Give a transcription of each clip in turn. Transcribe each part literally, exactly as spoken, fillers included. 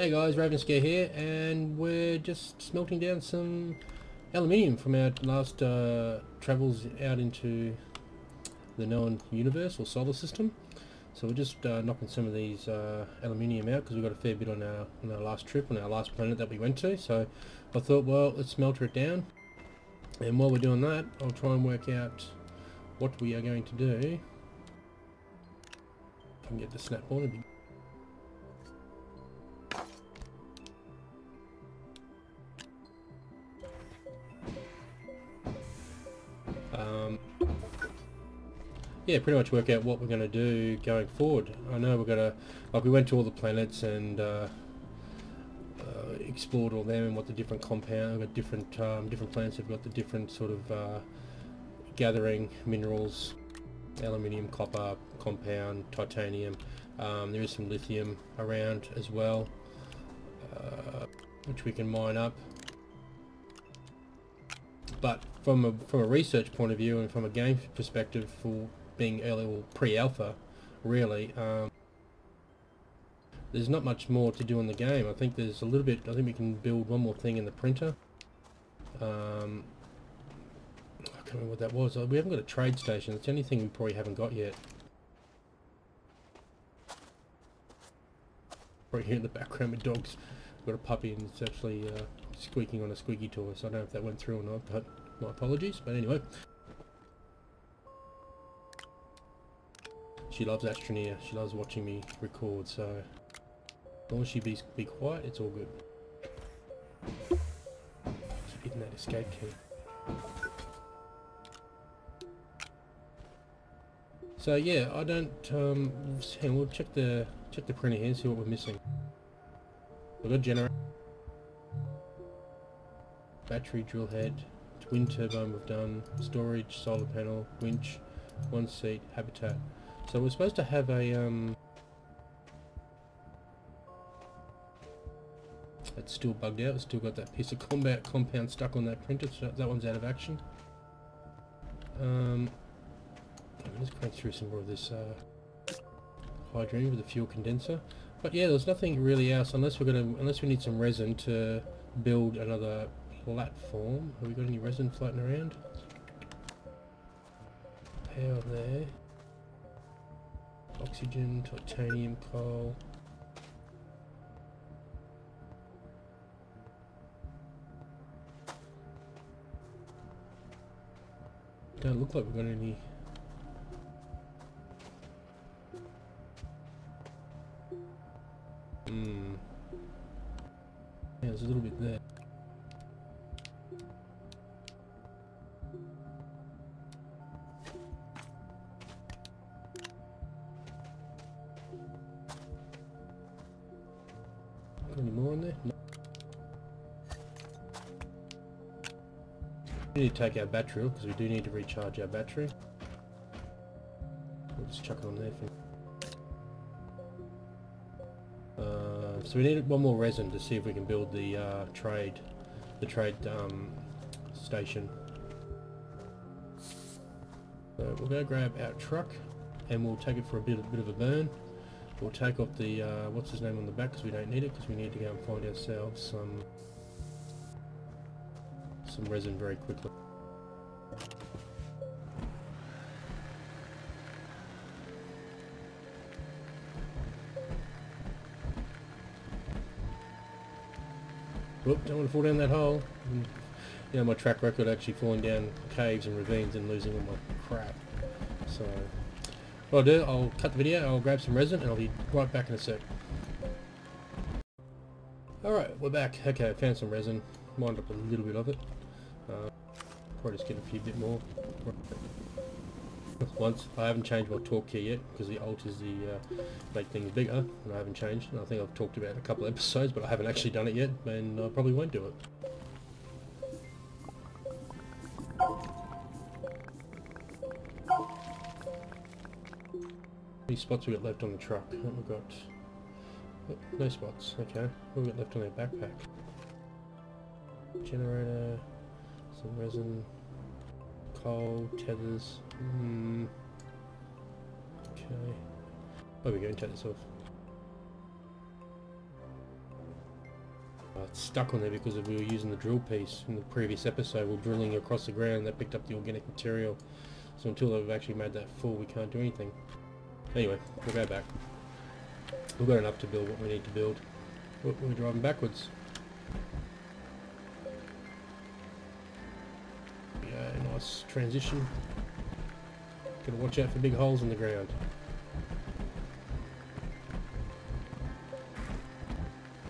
Hey guys, Ravenscare here, and we're just smelting down some aluminium from our last uh, travels out into the known universe or solar system. So we're just uh, knocking some of these uh, aluminium out because we got a fair bit on our, on our last trip, on our last planet that we went to. So I thought, well, let's smelter it down. And while we're doing that, I'll try and work out what we are going to do. If I can get the snap on, it'd be Um, yeah, pretty much work out what we're going to do going forward. I know we're going to, like we went to all the planets and uh, uh, explored all them and what the different compounds, got different um, different planets have got the different sort of uh, gathering minerals, aluminium, copper, compound, titanium. Um, there is some lithium around as well, uh, which we can mine up. But from a, from a research point of view and from a game perspective, for being early or pre-alpha, really, um, there's not much more to do in the game. I think there's a little bit, I think we can build one more thing in the printer. Um, I can't remember what that was. We haven't got a trade station. That's the only thing we probably haven't got yet. Right here in the background with dogs. Got a puppy and it's actually uh, squeaking on a squeaky toy, so I don't know if that went through or not, but my apologies. But anyway, she loves Astroneer, she loves watching me record, so as long as she be, be quiet, it's all good. She's hitting that escape key. So yeah, I don't, um, we'll check the, check the printer here, see what we're missing. We've got a generator, battery, drill head, twin turbine we've done, storage, solar panel, winch, one seat, habitat. So we're supposed to have a, um... that's still bugged out, it's still got that piece of combat compound stuck on that printer, so that one's out of action. Um... Let's crank through some more of this, uh... hydrogen with the fuel condenser. But yeah, there's nothing really else, unless we're gonna, unless we need some resin to build another platform. Have we got any resin floating around? Power there. Oxygen, titanium, coal. Don't look like we've got any. Hmm. Yeah, there's a little bit there. Got any more in there? No. We need to take our battery off because we do need to recharge our battery. We'll just chuck it on there for. Uh, so we need one more resin to see if we can build the uh, trade, the trade um, station. So we'll go grab our truck, and we'll take it for a bit, a bit of a burn. We'll take off the uh, what's his name on the back because we don't need it, because we need to go and find ourselves some some resin very quickly. Whoop, don't want to fall down that hole. And, you know, my track record actually falling down caves and ravines and losing all my crap. So, what I'll do, I'll cut the video, I'll grab some resin, and I'll be right back in a sec. Alright, we're back. Okay, I found some resin. Mined up a little bit of it. Uh, probably just get a few bit more. Once, I haven't changed my torque key yet, because the alt is the, uh, make things bigger, and I haven't changed, and I think I've talked about it in a couple of episodes, but I haven't actually done it yet, and I probably won't do it. How many spots we got left on the truck? What have we got? Oh, no spots, okay. What have we got left on our backpack? Generator, some resin, coal, tethers, hmm, okay, oh we go and take this off. uh, stuck on there because we were using the drill piece in the previous episode. We're drilling across the ground, that picked up the organic material. So until they've actually made that full, we can't do anything. Anyway, we'll go back. We've got enough to build what we need to build. We're driving backwards. Yeah, nice transition. Gotta watch out for big holes in the ground.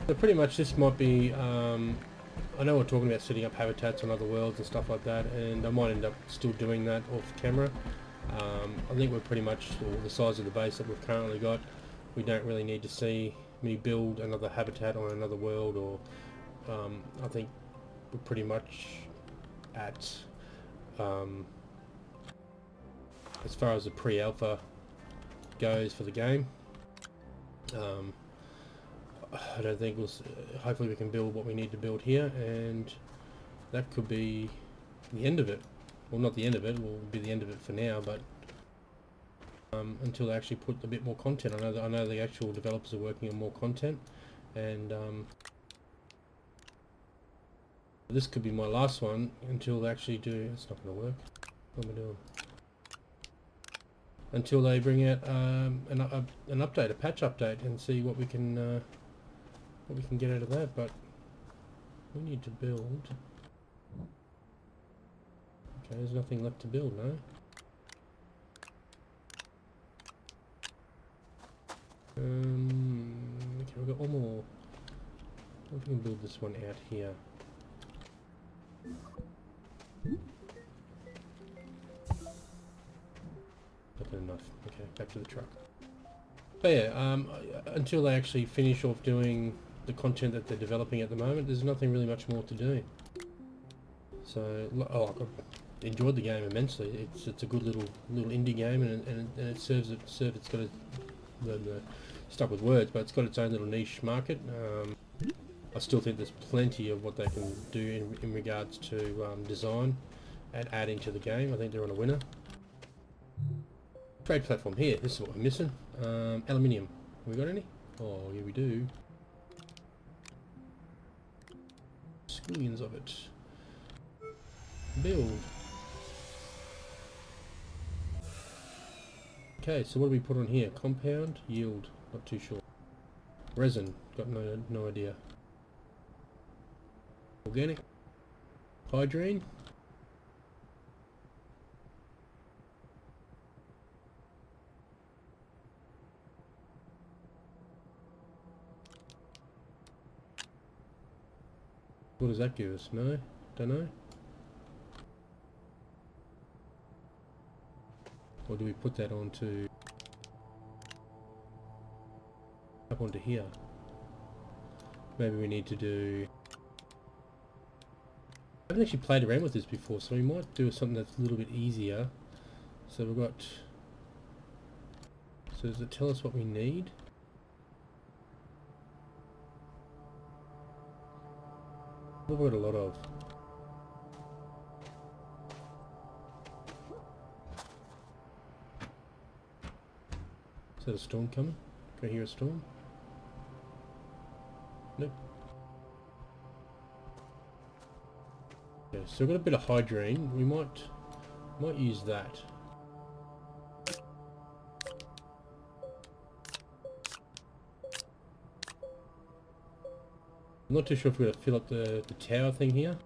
So pretty much this might be, um, I know we're talking about setting up habitats on other worlds and stuff like that, and I might end up still doing that off camera. Um, I think we're pretty much, well, the size of the base that we've currently got, we don't really need to see me build another habitat on another world, or um, I think we're pretty much at, um, as far as the pre-alpha goes for the game. Um, I don't think we'll, hopefully we can build what we need to build here, and that could be the end of it. Well, not the end of it, it will be the end of it for now, but um, until they actually put a bit more content. I know that, I know the actual developers are working on more content, and um, this could be my last one until they actually do, it's not going to work, what am I doing? Until they bring out um, an, a, an update, a patch update, and see what we can uh, what we can get out of that. But we need to build. Okay, there's nothing left to build, no? Um, okay, we've got one more. I think we can build this one out here. Not good enough. Okay, back to the truck. But yeah, um, until they actually finish off doing the content that they're developing at the moment, there's nothing really much more to do. So, oh, I enjoyed the game immensely. It's it's a good little little indie game, and and, and it serves it serves it's got a the stuck with words, but it's got its own little niche market. Um, I still think there's plenty of what they can do in in regards to um, design and adding to the game. I think they're on a winner. Trade platform here. This is what we're missing. Um, aluminium. Have we got any? Oh, yeah, we do. Squillions of it. Build. Okay, so what do we put on here? Compound, yield, not too sure. Resin, got no no idea. Organic, hydrine. What does that give us? No, don't know. Or do we put that onto up onto here? Maybe we need to do. I haven't actually played around with this before, so we might do something that's a little bit easier. So we've got. So does it tell us what we need? We've got a lot of. Is that a storm coming? Can I hear a storm? Nope. Okay, so we've got a bit of hydrine. We might might use that. I'm not too sure if we're going to fill up the, the tower thing here.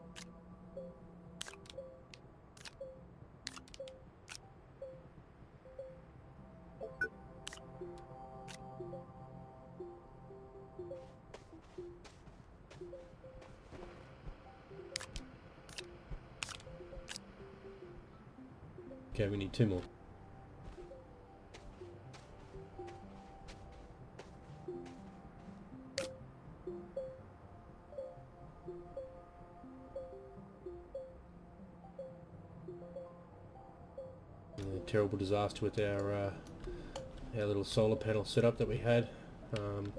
Okay, we need two more. Terrible disaster with our uh, our little solar panel setup that we had. Um,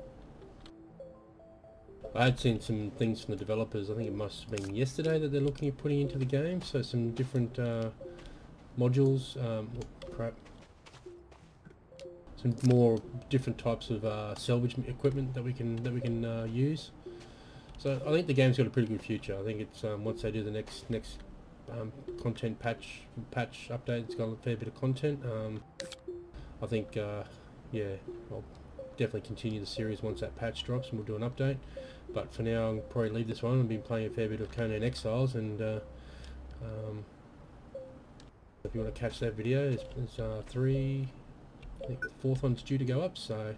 I had seen some things from the developers. I think it must have been yesterday that they're looking at putting into the game. So some different uh, modules. Um, oh, crap. Some more different types of uh, salvage equipment that we can that we can uh, use. So I think the game's got a pretty good future. I think it's um, once they do the next next um, content patch patch update, it's got a fair bit of content. Um, I think uh, yeah, I'll definitely continue the series once that patch drops, and we'll do an update. But for now, I'll probably leave this one. I've been playing a fair bit of Conan Exiles, and uh, um, if you want to catch that video, it's, it's uh, three. I think the fourth one's due to go up, so.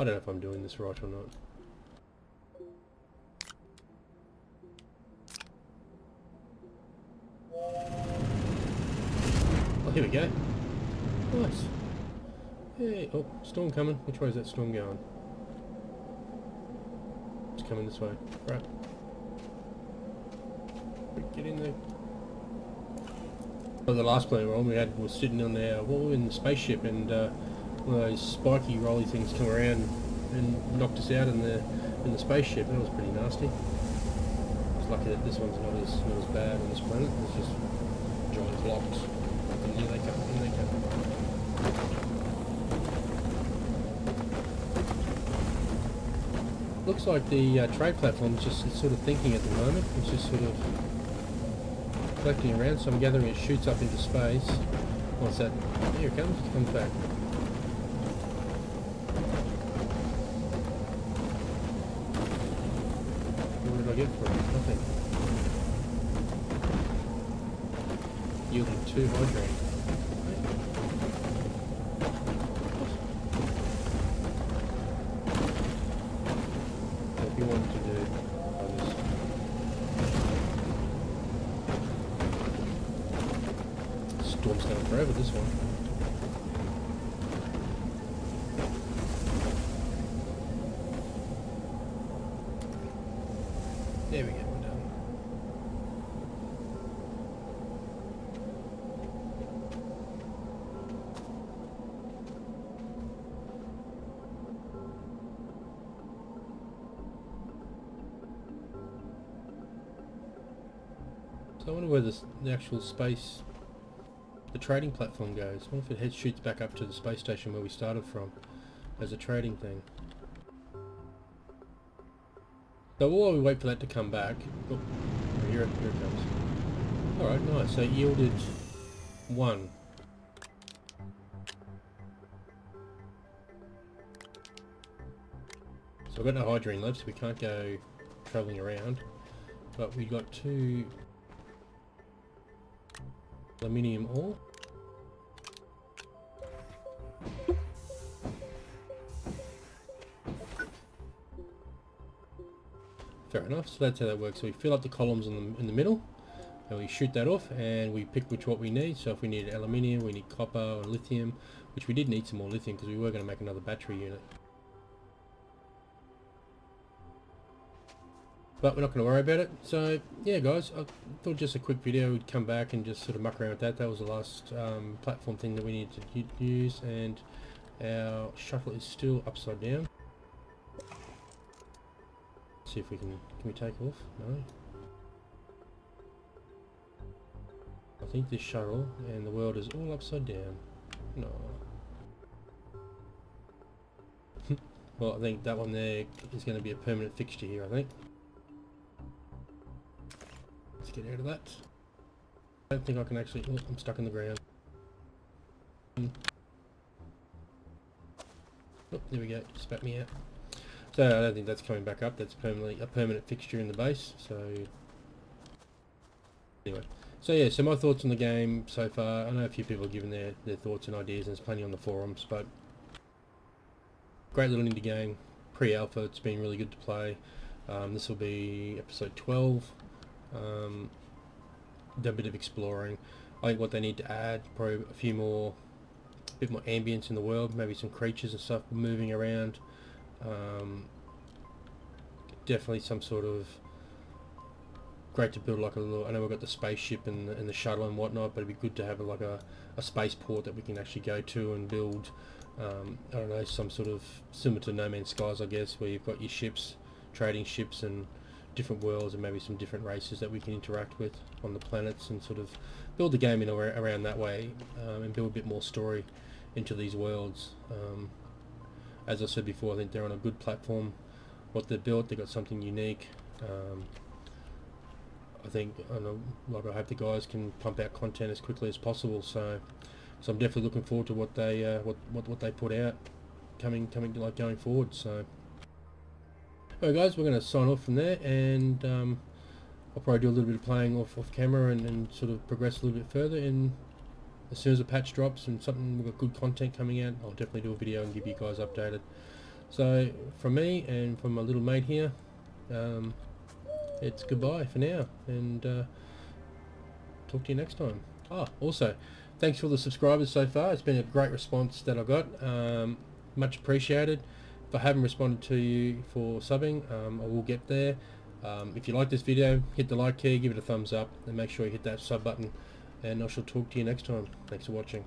I don't know if I'm doing this right or not. Oh, here we go. Nice. Hey, oh, storm coming. Which way is that storm going? It's coming this way. Right. Get in there. Well, the last plane we were on, we had, we were sitting on our wall in the spaceship, and uh, one of those spiky rolly things come around and knocked us out in the in the spaceship. That was pretty nasty. I was lucky that this one's not as not as bad on this planet. It's just giant blocks. And here they come, here they come. Looks like the uh, trade platform's just it's sort of thinking at the moment. It's just sort of collecting around. So I'm gathering it shoots up into space. What's that? Here it comes. It comes back. For it, nothing. Yielding two hydrate. What do you want to do? I'll just... Storm's going forever, this one. There we go, we're done. So I wonder where this, the actual space, the trading platform goes. I wonder if it head shoots back up to the space station where we started from as a trading thing. So while we wait for that to come back, oh, here, it, here it comes. Alright, nice, so it yielded one. So we've got no hydrogen left, so we can't go travelling around. But we got two aluminium ore. Fair enough, so that's how that works. So we fill up the columns in the, in the middle, and we shoot that off, and we pick which what we need. So if we need aluminium, we need copper or lithium, which we did need some more lithium because we were going to make another battery unit. But we're not going to worry about it. So yeah guys, I thought just a quick video would come back and just sort of muck around with that. That was the last um, platform thing that we needed to use, and our shuttle is still upside down. See if we can, can we take off? No. I think this shuttle and the world is all upside down. No. Well, I think that one there is going to be a permanent fixture here, I think. Let's get out of that. I don't think I can actually, oh, I'm stuck in the ground. Oh, there we go, spat me out. So I don't think that's coming back up. That's permanently a permanent fixture in the base. So anyway, so yeah. So my thoughts on the game so far. I know a few people have given their their thoughts and ideas, and there's plenty on the forums. But great little indie game, pre-alpha. It's been really good to play. Um, this will be episode twelve. Um, done a bit of exploring. I think what they need to add probably a few more, a bit more ambience in the world. Maybe some creatures and stuff moving around. Um, definitely some sort of great to build like a little, I know we've got the spaceship and the, and the shuttle and whatnot, but it'd be good to have a, like a, a spaceport that we can actually go to and build, um, I don't know, some sort of similar to No Man's Skies I guess, where you've got your ships, trading ships and different worlds and maybe some different races that we can interact with on the planets, and sort of build the game in around that way, um, and build a bit more story into these worlds. Um, as I said before, I think they're on a good platform. What they've built, they've got something unique. Um, I think, I don't know, like I hope the guys can pump out content as quickly as possible. So, so I'm definitely looking forward to what they uh, what, what what they put out coming coming like going forward. So. Alright guys, we're going to sign off from there, and um, I'll probably do a little bit of playing off, off camera and, and sort of progress a little bit further, and as soon as the patch drops and something, we've got good content coming out, I'll definitely do a video and give you guys updated. So from me and from my little mate here, um, it's goodbye for now, and uh, talk to you next time. Ah, also, thanks for the subscribers so far. It's been a great response that I got, um, much appreciated. If I haven't responded to you for subbing, um, I will get there. Um, if you like this video, hit the like key, give it a thumbs up, and make sure you hit that sub button, and I shall talk to you next time. Thanks for watching.